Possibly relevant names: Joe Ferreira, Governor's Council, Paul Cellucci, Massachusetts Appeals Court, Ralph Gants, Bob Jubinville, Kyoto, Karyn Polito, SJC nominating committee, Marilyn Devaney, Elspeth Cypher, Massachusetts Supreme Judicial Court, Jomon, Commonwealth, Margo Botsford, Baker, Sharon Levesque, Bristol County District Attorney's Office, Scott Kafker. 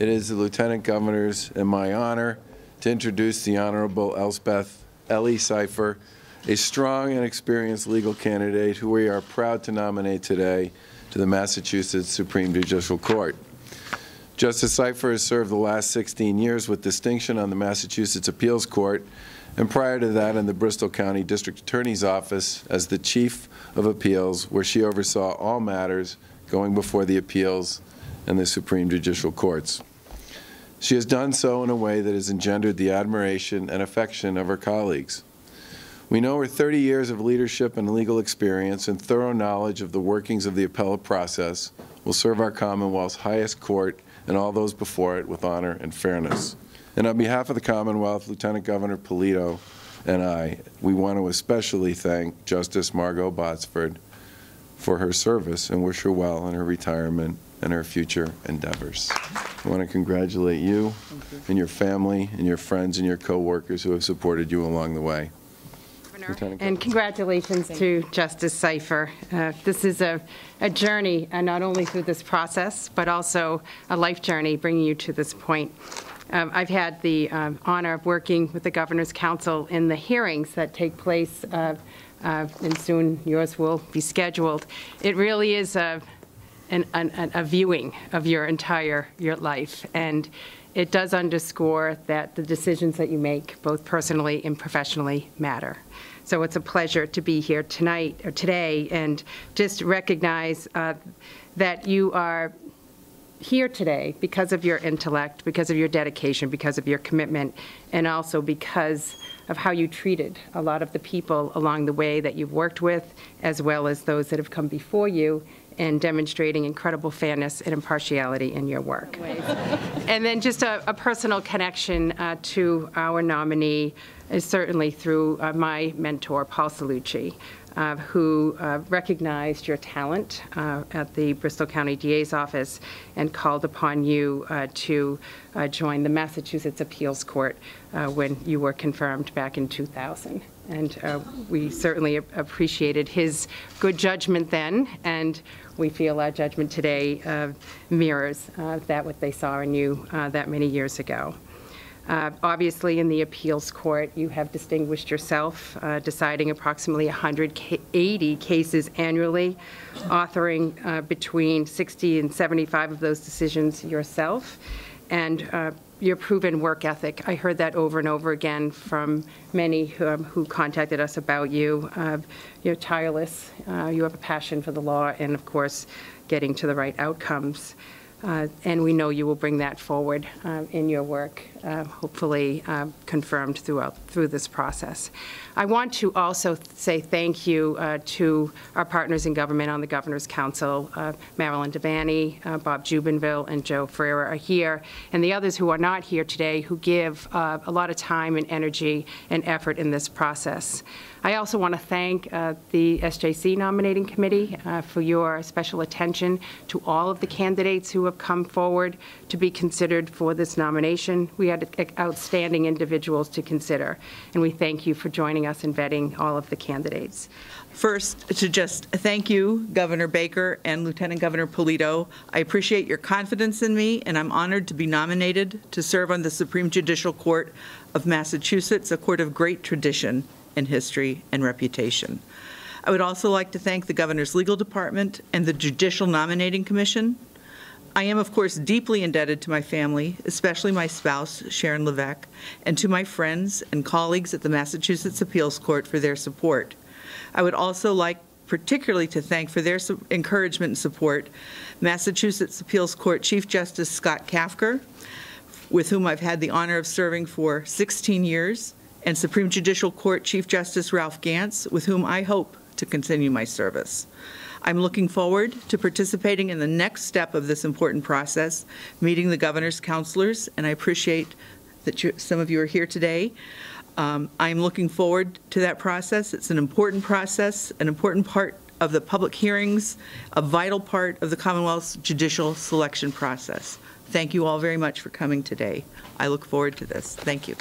It is the Lieutenant Governor's and my honor to introduce the Honorable Elspeth Cypher, a strong and experienced legal candidate who we are proud to nominate today to the Massachusetts Supreme Judicial Court. Justice Cypher has served the last 16 years with distinction on the Massachusetts Appeals Court, and prior to that in the Bristol County District Attorney's Office as the Chief of Appeals, where she oversaw all matters going before the appeals and the Supreme Judicial Courts. She has done so in a way that has engendered the admiration and affection of her colleagues. We know her 30 years of leadership and legal experience and thorough knowledge of the workings of the appellate process will serve our Commonwealth's highest court and all those before it with honor and fairness. And on behalf of the Commonwealth, Lieutenant Governor Polito and I, we want to especially thank Justice Margo Botsford for her service and wish her well in her retirement and her future endeavors. I want to congratulate you and your family and your friends and your co-workers who have supported you along the way. And congratulations to Justice Cypher. This is a journey, not only through this process, but also a life journey bringing you to this point. I've had the honor of working with the Governor's Council in the hearings that take place, and soon yours will be scheduled. It really is a viewing of your entire life, and it does underscore that the decisions that you make, both personally and professionally, matter. So it's a pleasure to be here tonight or today, and just recognize that you are here today because of your intellect, because of your dedication, because of your commitment, and also because of how you treated a lot of the people along the way that you've worked with, as well as those that have come before you, and demonstrating incredible fairness and impartiality in your work. And then just a personal connection to our nominee is certainly through my mentor, Paul Cellucci, who recognized your talent at the Bristol County DA's office and called upon you to join the Massachusetts Appeals Court when you were confirmed back in 2000. And we certainly appreciated his good judgment then, and we feel our judgment today mirrors that what they saw in you that many years ago. Obviously, in the appeals court, you have distinguished yourself, deciding approximately 180 cases annually, authoring between 60 and 75 of those decisions yourself, and your proven work ethic. I heard that over and over again from many who contacted us about you. You're tireless. You have a passion for the law and, of course, getting to the right outcomes. And we know you will bring that forward in your work, hopefully confirmed through this process. I want to also say thank you to our partners in government on the Governor's Council. Marilyn Devaney, Bob Jubinville, and Joe Ferreira are here, and the others who are not here today who give a lot of time and energy and effort in this process. I also want to thank the SJC nominating committee for your special attention to all of the candidates who have come forward to be considered for this nomination. We had outstanding individuals to consider, and we thank you for joining us in vetting all of the candidates. First, to just thank you, Governor Baker and Lieutenant Governor Polito. I appreciate your confidence in me, and I'm honored to be nominated to serve on the Supreme Judicial Court of Massachusetts, a court of great tradition and history and reputation. I would also like to thank the Governor's Legal Department and the Judicial Nominating Commission. I am, of course, deeply indebted to my family, especially my spouse, Sharon Levesque, and to my friends and colleagues at the Massachusetts Appeals Court for their support. I would also like particularly to thank for their encouragement and support Massachusetts Appeals Court Chief Justice Scott Kafker, with whom I've had the honor of serving for 16 years, and Supreme Judicial Court Chief Justice Ralph Gants, with whom I hope to continue my service. I'm looking forward to participating in the next step of this important process, meeting the Governor's counselors, and I appreciate that some of you are here today. I'm looking forward to that process. It's an important process, an important part of the public hearings, a vital part of the Commonwealth's judicial selection process. Thank you all very much for coming today. I look forward to this. Thank you.